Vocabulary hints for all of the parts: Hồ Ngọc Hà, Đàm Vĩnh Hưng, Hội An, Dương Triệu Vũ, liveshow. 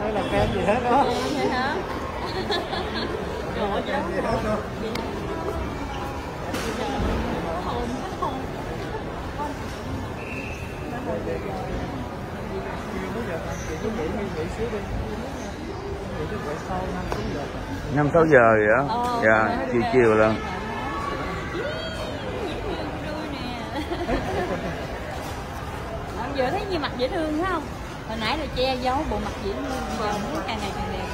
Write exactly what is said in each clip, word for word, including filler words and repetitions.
Đây là kem gì hết đó. Không kem gì hết đâu. Năm sáu giờ vậy á, dạ chiều chiều là. Giờ thấy như mặt dễ thương phải không? Hồi nãy là che giấu bộ mặt dễ thương, giờ muốn càng ngày càng đẹp.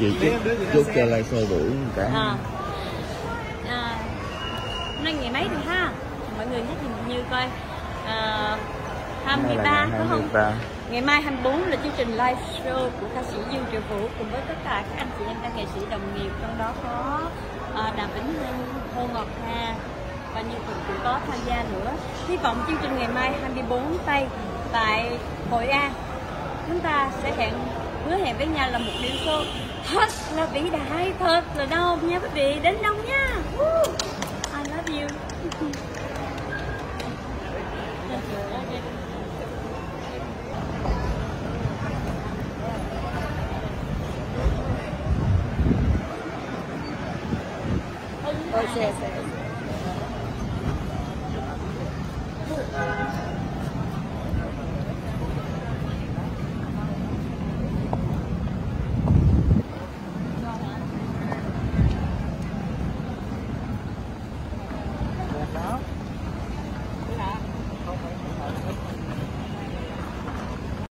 Chị chúc cho live show buổi cả. À. À, hôm nay ngày mấy rồi ha? Mọi người thấy hình như coi à, hai mươi ba đúng không? Ngày mai hai mươi tư là chương trình live show của ca sĩ Dương Triệu Vũ cùng với tất cả các anh chị em ca nghệ sĩ đồng nghiệp, trong đó có à, Đàm Vĩnh Hưng, Hồ Ngọc Hà và nhiều người cũng có tham gia nữa. Hy vọng chương trình ngày mai hai mươi tư Tây tại Hội An chúng ta sẽ hẹn hứa hẹn với nhau là một đêm show thật là vĩ đại, thật là đông nha quý vị, đến đông nha. Woo! I love you. Ôi, xe, xe.